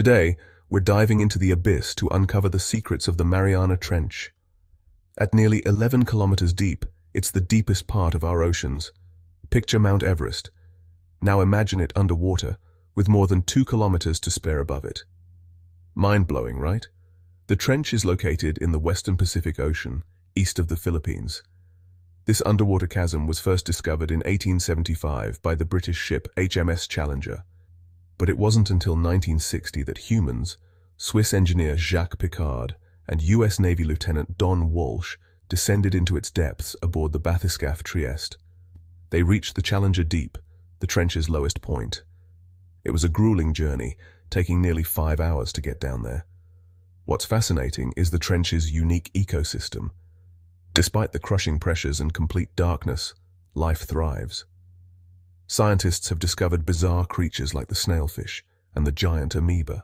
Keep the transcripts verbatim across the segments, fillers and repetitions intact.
Today, we're diving into the abyss to uncover the secrets of the Mariana Trench. At nearly eleven kilometers deep, it's the deepest part of our oceans. Picture Mount Everest. Now imagine it underwater, with more than two kilometers to spare above it. Mind-blowing, right? The trench is located in the western Pacific Ocean, east of the Philippines. This underwater chasm was first discovered in eighteen seventy-five by the British ship H M S Challenger. But it wasn't until nineteen sixty that humans, Swiss engineer Jacques Piccard and U S Navy Lieutenant Don Walsh, descended into its depths aboard the Bathyscaphe Trieste. They reached the Challenger Deep, the trench's lowest point. It was a grueling journey, taking nearly five hours to get down there. What's fascinating is the trench's unique ecosystem. Despite the crushing pressures and complete darkness, life thrives. Scientists have discovered bizarre creatures like the snailfish and the giant amoeba.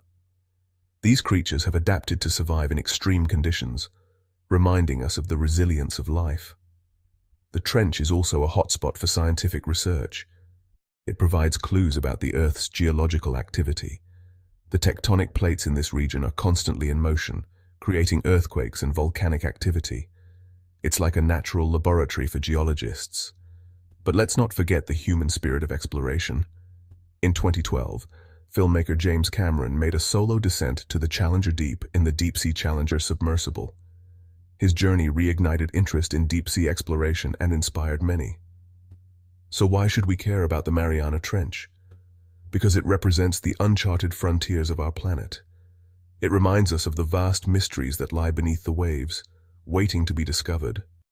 These creatures have adapted to survive in extreme conditions, reminding us of the resilience of life. The trench is also a hotspot for scientific research. It provides clues about the Earth's geological activity. The tectonic plates in this region are constantly in motion, creating earthquakes and volcanic activity. It's like a natural laboratory for geologists. But let's not forget the human spirit of exploration. In twenty twelve, filmmaker James Cameron made a solo descent to the Challenger Deep in the Deep Sea Challenger submersible. His journey reignited interest in deep-sea exploration and inspired many. So why should we care about the Mariana Trench? Because it represents the uncharted frontiers of our planet. It reminds us of the vast mysteries that lie beneath the waves, waiting to be discovered.